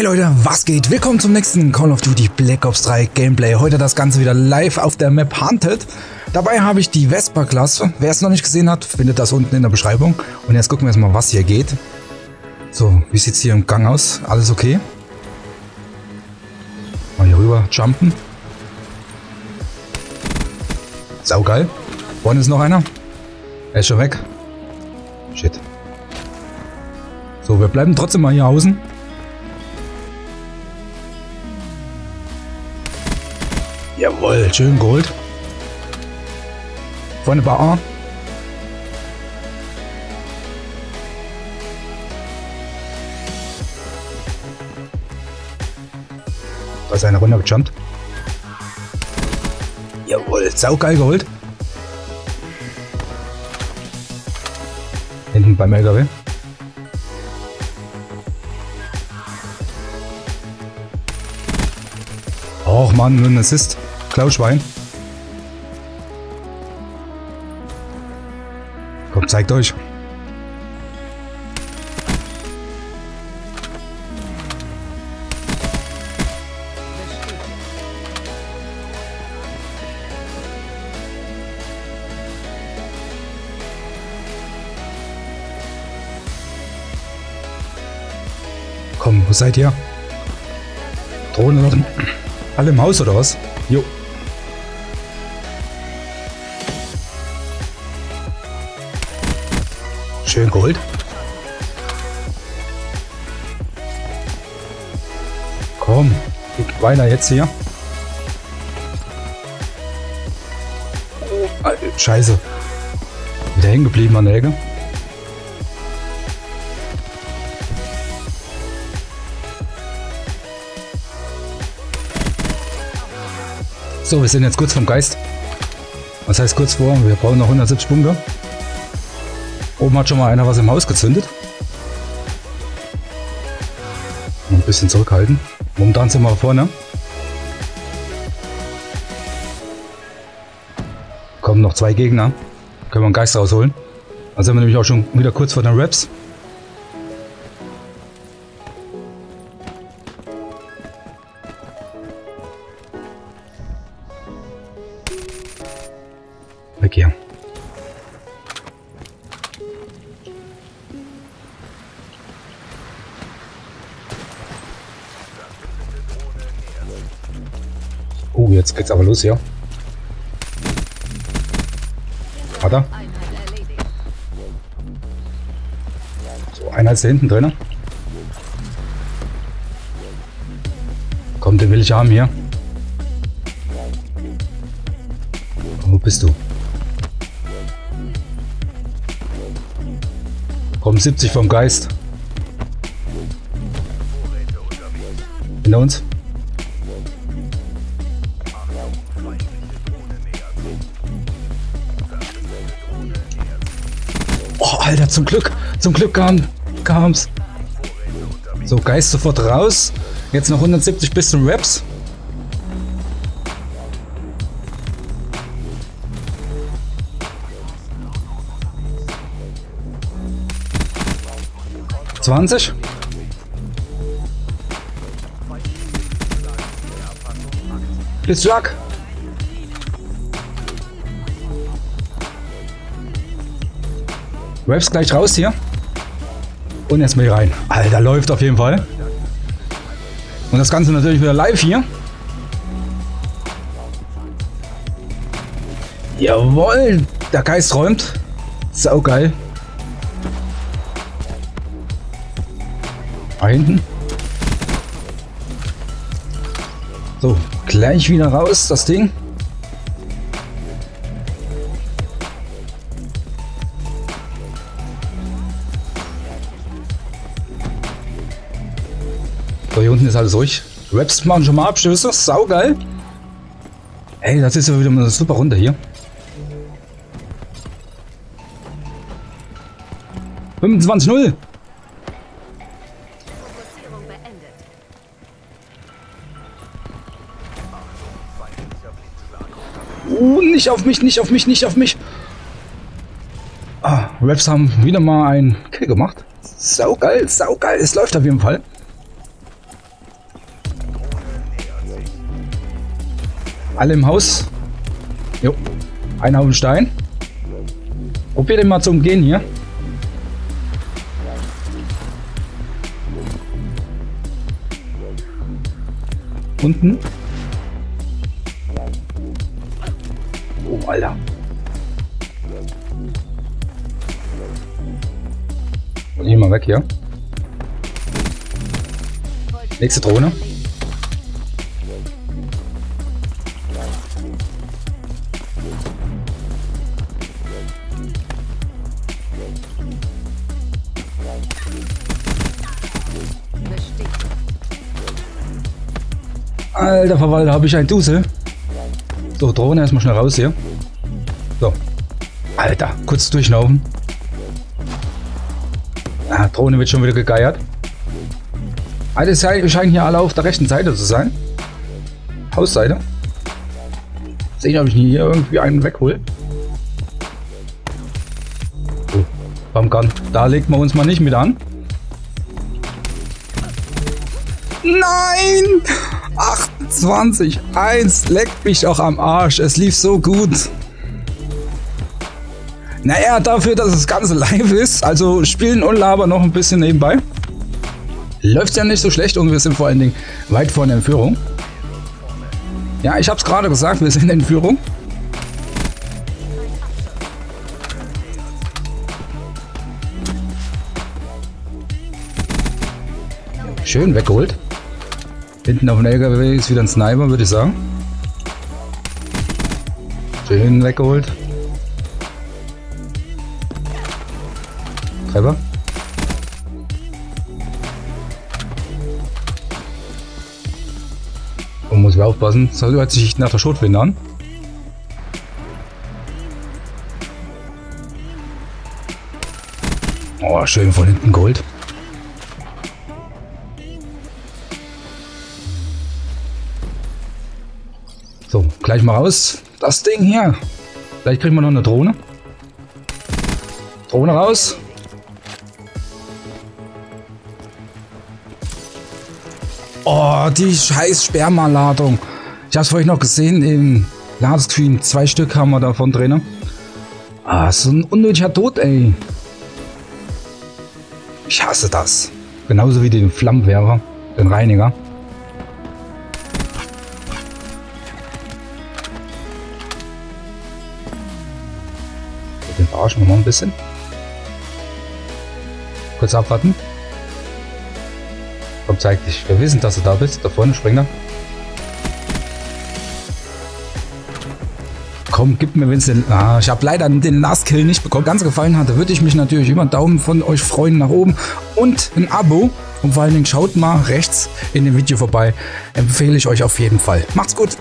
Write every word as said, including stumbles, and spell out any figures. Hey Leute, was geht? Willkommen zum nächsten Call of Duty Black Ops drei Gameplay. Heute das Ganze wieder live auf der Map Hunted. Dabei habe ich die Vespa-Klasse. Wer es noch nicht gesehen hat, findet das unten in der Beschreibung. Und jetzt gucken wir erstmal, was hier geht. So, wie sieht es hier im Gang aus? Alles okay? Mal hier rüber jumpen. Saugeil. Vorne ist noch einer. Er ist schon weg. Shit. So, wir bleiben trotzdem mal hier außen. Jawohl, schön geholt. Vorne bei A. Da ist einer runtergejumpt. Jawohl, saugeil geholt. Hinten beim L K W. Och Mann, nur ein Assist. Klauschwein. Komm, zeigt euch. Komm, wo seid ihr? Drohne noch. Alle im Haus oder was? Jo. Schön geholt. Komm, geht weiter jetzt hier. Oh, Alter, Scheiße. Wieder hängen geblieben an der Ecke. So, wir sind jetzt kurz vom Geist. Was heißt kurz vor? Wir brauchen noch hundertsiebzig Punkte. Oben hat schon mal einer was im Haus gezündet. Ein bisschen zurückhalten. Momentan sind wir vorne. Kommen noch zwei Gegner. Können wir einen Geist rausholen. Da sind wir nämlich auch schon wieder kurz vor den Raps. Weg hier. Oh, jetzt geht's aber los, ja. Hat er? So, einer ist da hinten drin. Komm, den will ich haben hier. Wo bist du? Komm, siebzig vom Geist. Hinter uns. Oh, Alter, zum Glück. Zum Glück kam, kam's. So, Geist sofort raus. Jetzt noch hundertsiebzig bis zum Raps. zwanzig. Ist Jack. Raps gleich raus hier. Und erstmal hier rein. Alter, läuft auf jeden Fall. Und das Ganze natürlich wieder live hier. Jawohl, der Geist räumt. Saugeil. Hinten. So, gleich wieder raus, das Ding. So, hier unten ist alles ruhig. Raps machen schon mal Abstöße, saugeil. Ey, das ist ja wieder mal eine super Runde hier. fünfundzwanzig null. Uh, nicht auf mich, nicht auf mich, nicht auf mich. Ah, Raps haben wieder mal einen Kill gemacht. Saugeil, saugeil. Es läuft auf jeden Fall. Alle im Haus. Jo. Einer auf den Stein. Probier den mal zu umgehen hier. Unten. Oh, Alter. Und hier mal weg hier. Nächste Drohne. Alter Verwalter, habe ich ein Dusel. So, Drohne erstmal schnell raus hier. So. Alter, kurz durchschnaufen. Ah, Drohne wird schon wieder gegeiert. Alle scheinen hier alle auf der rechten Seite zu sein. Hausseite. Sehen, ob ich hier irgendwie einen weghole. So, Pumpgun. Da legt man uns mal nicht mit an. Nein! achtundzwanzig eins, leckt mich doch am Arsch, es lief so gut. Naja, dafür, dass das Ganze live ist, also spielen und labern noch ein bisschen nebenbei, läuft ja nicht so schlecht und wir sind vor allen Dingen weit vorne in Führung. Ja, ich hab's gerade gesagt, wir sind in Führung. Schön weggeholt. Hinten auf dem L K W ist wieder ein Sniper, würde ich sagen. Schön weggeholt. Treffer. Und muss ich aufpassen, das hört sich nach der Schrotflinte an. Oh, schön von hinten geholt. So, gleich mal raus. Das Ding hier. Vielleicht kriegen wir noch eine Drohne. Drohne raus. Oh, die scheiß Spermaladung. Ich habe es vorhin noch gesehen im Ladescreen. Zwei Stück haben wir davon drin. Ah, so ein unnötiger Tod, ey. Ich hasse das. Genauso wie den Flammenwerfer, den Reiniger. Den verarschen wir mal ein bisschen. Kurz abwarten. Komm, zeig dich. Wir wissen, dass du da bist. Da vorne, Springer. Komm, gib mir Vincent. Ah, ich habe leider den Last Kill nicht bekommen. Ganz gefallen hatte, würde ich mich natürlich über einen Daumen von euch freuen nach oben und ein Abo. Und vor allen Dingen schaut mal rechts in dem Video vorbei. Empfehle ich euch auf jeden Fall. Macht's gut!